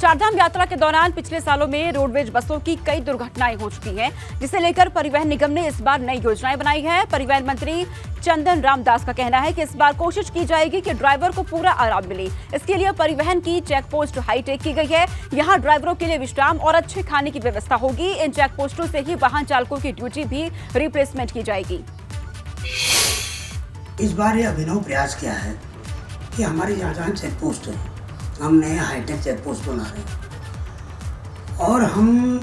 चारधाम यात्रा के दौरान पिछले सालों में रोडवेज बसों की कई दुर्घटनाएं हो चुकी हैं, जिसे लेकर परिवहन निगम ने इस बार नई योजनाएं बनाई है। परिवहन मंत्री चंदन रामदास का कहना है कि इस बार कोशिश की जाएगी कि ड्राइवर को पूरा आराम मिले। इसके लिए परिवहन की चेक पोस्ट हाईटेक की गई है। यहाँ ड्राइवरों के लिए विश्राम और अच्छे खाने की व्यवस्था होगी। इन चेक पोस्टों से ही वाहन चालकों की ड्यूटी भी रिप्लेसमेंट की जाएगी। इस बार यह अभिनव प्रयास किया है कि हमारे यहाँ चेक पोस्ट है, हम नया हाईटेक चेक पोस्ट बना रहे हैं और हम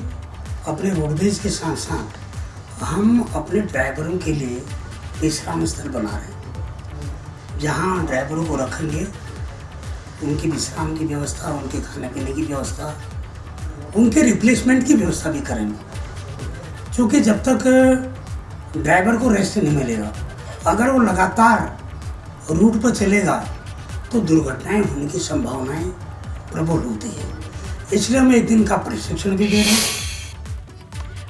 अपने रोडवेज के साथ साथ हम अपने ड्राइवरों के लिए विश्राम स्थल बना रहे हैं, जहाँ ड्राइवरों को रखेंगे, उनकी विश्राम की व्यवस्था, उनके खाने पीने की व्यवस्था, उनके रिप्लेसमेंट की व्यवस्था भी करेंगे। क्योंकि जब तक ड्राइवर को रेस्ट नहीं मिलेगा, अगर वो लगातार रूट पर चलेगा तो दुर्घटनाएं होने की संभावनाएं प्रबल होती है। इसलिए हम एक दिन का प्रशिक्षण भी दे रहे हैं।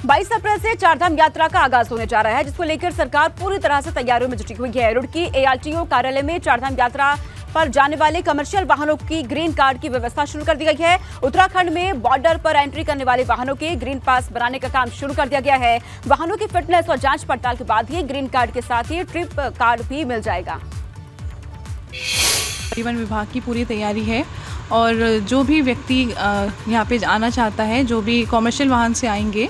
22 अप्रैल से चारधाम यात्रा का आगाज होने जा रहा है, जिसको लेकर सरकार पूरी तरह से तैयारियों में जुटी हुई है। रुड़की ARTO कार्यालय में चारधाम यात्रा पर जाने वाले कमर्शियल वाहनों की ग्रीन कार्ड की व्यवस्था शुरू कर दी गई है। उत्तराखंड में बॉर्डर पर एंट्री करने वाले वाहनों के ग्रीन पास बनाने का काम शुरू कर दिया गया है। वाहनों की फिटनेस और जांच पड़ताल के बाद ही ग्रीन कार्ड के साथ ही ट्रिप कार्ड भी मिल जाएगा। परिवहन विभाग की पूरी तैयारी है और जो भी व्यक्ति यहाँ पे आना चाहता है, जो भी कॉमर्शियल वाहन से आएंगे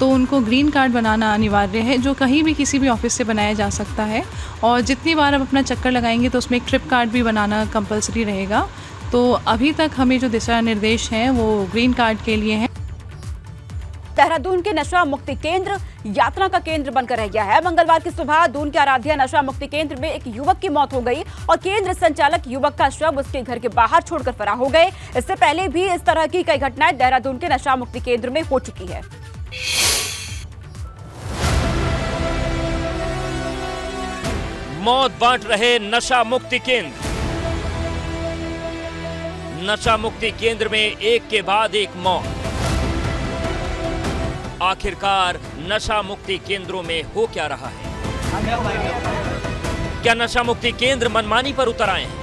तो उनको ग्रीन कार्ड बनाना अनिवार्य है, जो कहीं भी किसी भी ऑफिस से बनाया जा सकता है। और जितनी बार आप अपना चक्कर लगाएंगे तो उसमें एक ट्रिप कार्ड भी बनाना कंपल्सरी रहेगा। तो अभी तक हमें जो दिशा निर्देश हैं वो ग्रीन कार्ड के लिए हैं। देहरादून के नशा मुक्ति केंद्र यात्रा का केंद्र बनकर रह गया है। मंगलवार की सुबह दून के आराध्या नशा मुक्ति केंद्र में एक युवक की मौत हो गई और केंद्र संचालक युवक का शव उसके घर के बाहर छोड़कर फरार हो गए। इससे पहले भी इस तरह की कई घटनाएं देहरादून के नशा मुक्ति केंद्र में हो चुकी है। मौत बांट रहे नशा मुक्ति केंद्र। नशा मुक्ति केंद्र में एक के बाद एक मौत। आखिरकार नशा मुक्ति केंद्रों में हो क्या रहा है? क्या नशा मुक्ति केंद्र मनमानी पर उतर आए हैं?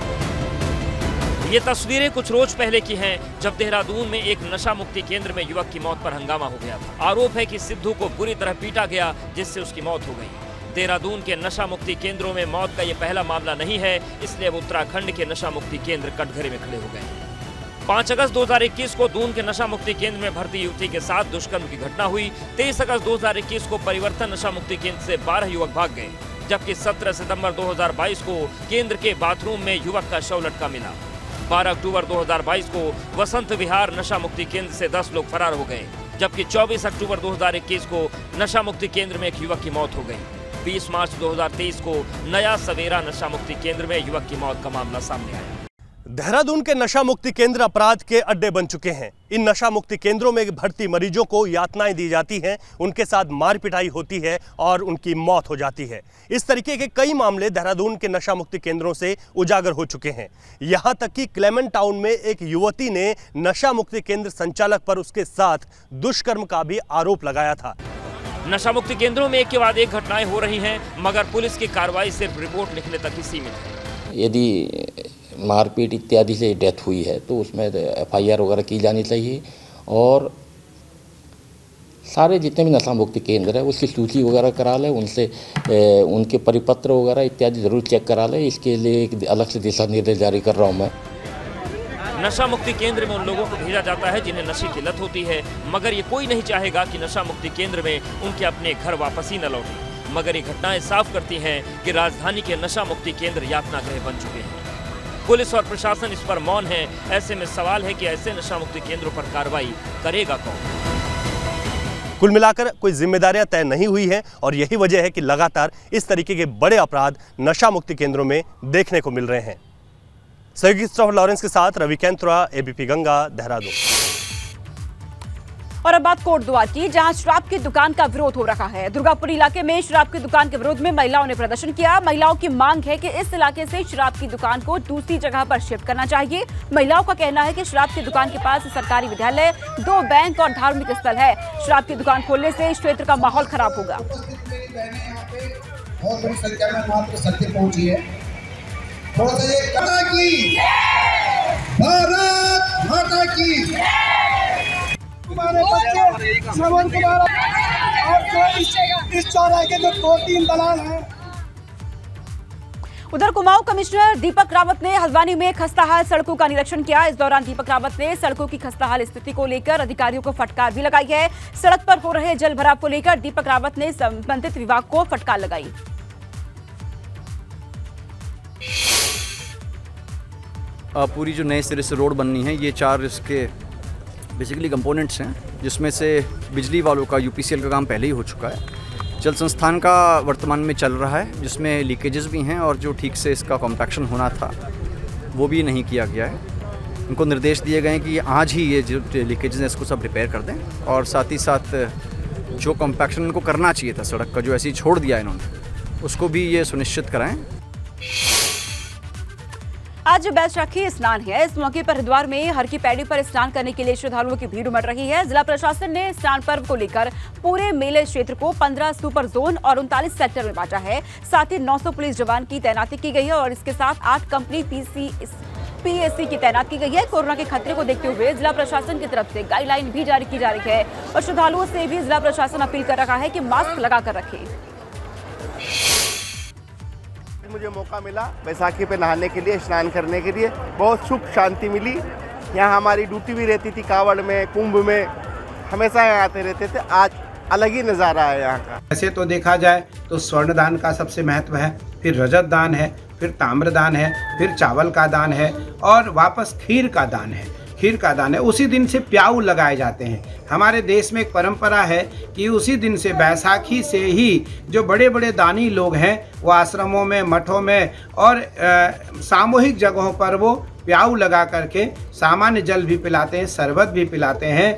ये तस्वीरें कुछ रोज पहले की हैं, जब देहरादून में एक नशा मुक्ति केंद्र में युवक की मौत पर हंगामा हो गया था। आरोप है कि सिद्धू को बुरी तरह पीटा गया, जिससे उसकी मौत हो गई। देहरादून के नशा मुक्ति केंद्रों में मौत का ये पहला मामला नहीं है, इसलिए अब उत्तराखंड के नशा मुक्ति केंद्र कटघरे में खड़े हो गए हैं। 5 अगस्त 2021 को दून के नशा मुक्ति केंद्र में भर्ती युवती के साथ दुष्कर्म की घटना हुई। 23 अगस्त 2021 को परिवर्तन नशा मुक्ति केंद्र से 12 युवक भाग गए, जबकि 17 सितंबर 2022 को केंद्र के बाथरूम में युवक का शव लटका मिला। 12 अक्टूबर 2022 को वसंत विहार नशा मुक्ति केंद्र से 10 लोग फरार हो गए, जबकि 24 अक्टूबर 2021 को नशा मुक्ति केंद्र में एक युवक की मौत हो गई। 20 मार्च 2023 को नया सवेरा नशा मुक्ति केंद्र में युवक की मौत का मामला सामने आया। देहरादून के नशा मुक्ति केंद्र अपराध के अड्डे बन चुके हैं। इन नशा मुक्ति केंद्रों में भर्ती मरीजों को यातनाएं दी जाती हैं, उनके साथ मार पिटाई होती है और उनकी मौत हो जाती है। इस तरीके के कई मामले देहरादून के नशा मुक्ति केंद्रों से उजागर हो चुके हैं। यहाँ तक कि क्लेमेंट टाउन में एक युवती ने नशा मुक्ति केंद्र संचालक पर उसके साथ दुष्कर्म का भी आरोप लगाया था। नशा मुक्ति केंद्रों में एक के बाद एक घटनाएं हो रही हैं, मगर पुलिस की कार्रवाई सिर्फ रिपोर्ट लिखने तक ही सीमित है। यदि मारपीट इत्यादि से डेथ हुई है तो उसमें FIR वगैरह की जानी चाहिए और सारे जितने भी नशा मुक्ति केंद्र है उसकी सूची वगैरह करा लें, उनसे उनके परिपत्र वगैरह इत्यादि जरूर चेक करा लें। इसके लिए एक अलग से दिशा निर्देश जारी कर रहा हूँ मैं। नशा मुक्ति केंद्र में उन लोगों को भेजा जाता है जिन्हें नशे की लत होती है, मगर ये कोई नहीं चाहेगा कि नशा मुक्ति केंद्र में उनके अपने घर वापस ही न लौटें। मगर ये घटनाएं साफ करती हैं कि राजधानी के नशा मुक्ति केंद्र यातना गृह बन चुके हैं। पुलिस और प्रशासन इस पर मौन है। ऐसे में सवाल है कि ऐसे नशा मुक्ति केंद्रों पर कार्रवाई करेगा कौन? कुल मिलाकर कोई जिम्मेदारियां तय नहीं हुई हैं और यही वजह है कि लगातार इस तरीके के बड़े अपराध नशा मुक्ति केंद्रों में देखने को मिल रहे हैं। सहयोगी स्टाफ लॉरेंस के साथ रविकेंत राय, ABP गंगा, देहरादून। और अब बात कोटद्वार की, जहां शराब की दुकान का विरोध हो रहा है। दुर्गापुरी इलाके में शराब की दुकान के विरोध में महिलाओं ने प्रदर्शन किया। महिलाओं की मांग है कि इस इलाके से शराब की दुकान को दूसरी जगह पर शिफ्ट करना चाहिए। महिलाओं का कहना है कि शराब की दुकान के पास सरकारी विद्यालय, 2 बैंक और धार्मिक स्थल है। शराब की दुकान खोलने से इस क्षेत्र का माहौल खराब होगा। भारत माता की श्रवण कुमार और जो इस चौराहे के जो 2-3 दलाल हैं। उधर कुमाऊं कमिश्नर दीपक रावत ने हल्द्वानी में खस्ताहाल सड़कों का निरीक्षण किया। इस दौरान दीपक रावत ने सड़कों की खस्ताहाल स्थिति को लेकर अधिकारियों को फटकार भी लगाई है। सड़क पर हो रहे जल भराव को लेकर दीपक रावत ने संबंधित विभाग को फटकार लगाई। पूरी जो नए सिरे से रोड बननी है, ये 4 इसके बेसिकली कंपोनेंट्स हैं, जिसमें से बिजली वालों का यूपीसीएल का काम पहले ही हो चुका है। जल संस्थान का वर्तमान में चल रहा है, जिसमें लीकेजेस भी हैं और जो ठीक से इसका कॉम्पैक्शन होना था वो भी नहीं किया गया है। उनको निर्देश दिए गए हैं कि आज ही ये जो लीकेजेस हैं इसको सब रिपेयर कर दें, और साथ ही साथ जो कॉम्पैक्शन इनको करना चाहिए था सड़क का, जो ऐसे ही छोड़ दिया इन्होंने, उसको भी ये सुनिश्चित कराएँ। आज बैसाखी स्नान है। इस मौके पर हरिद्वार में हर की पैड़ी पर स्नान करने के लिए श्रद्धालुओं की भीड़ उमड़ रही है। जिला प्रशासन ने स्नान पर्व को लेकर पूरे मेले क्षेत्र को 15 सुपर जोन और 39 सेक्टर में बांटा है। साथ ही 900 पुलिस जवान की तैनाती की गई है और इसके साथ 8 कंपनी पीसी पीएससी की तैनात की गई है। कोरोना के खतरे को देखते हुए जिला प्रशासन की तरफ से गाइडलाइन भी जारी की जा रही है और श्रद्धालुओं से भी जिला प्रशासन अपील कर रहा है कि मास्क लगाकर रखें। मुझे मौका मिला बैसाखी पे नहाने के लिए, स्नान करने के लिए, बहुत सुख शांति मिली। यहाँ हमारी ड्यूटी भी रहती थी, कावड़ में, कुंभ में, हमेशा यहाँ आते रहते थे। आज अलग ही नज़ारा है यहाँ का। ऐसे तो देखा जाए तो स्वर्ण दान का सबसे महत्व है, फिर रजत दान है, फिर ताम्रदान है, फिर चावल का दान है और वापस खीर का दान है। खीर का दान है उसी दिन से प्याऊ लगाए जाते हैं। हमारे देश में एक परंपरा है कि उसी दिन से, बैसाखी से ही, जो बड़े बड़े दानी लोग हैं वो आश्रमों में, मठों में और सामूहिक जगहों पर वो प्याऊ लगा करके सामान्य जल भी पिलाते हैं, शरबत भी पिलाते हैं।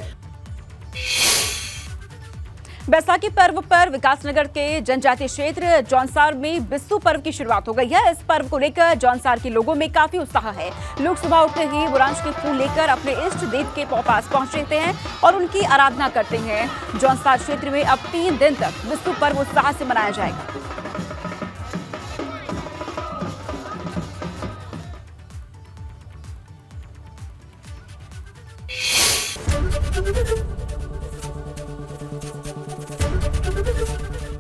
बैसाखी पर्व पर विकासनगर के जनजातीय क्षेत्र जौनसार में बिस्सु पर्व की शुरुआत हो गई है। इस पर्व को लेकर जौनसार के लोगों में काफी उत्साह है। लोग सुबह उठते ही बुरांश के फूल लेकर अपने इष्ट देव के पास पहुंचते हैं और उनकी आराधना करते हैं। जौनसार क्षेत्र में अब 3 दिन तक बिस्सु पर्व उत्साह से मनाया जाएगा।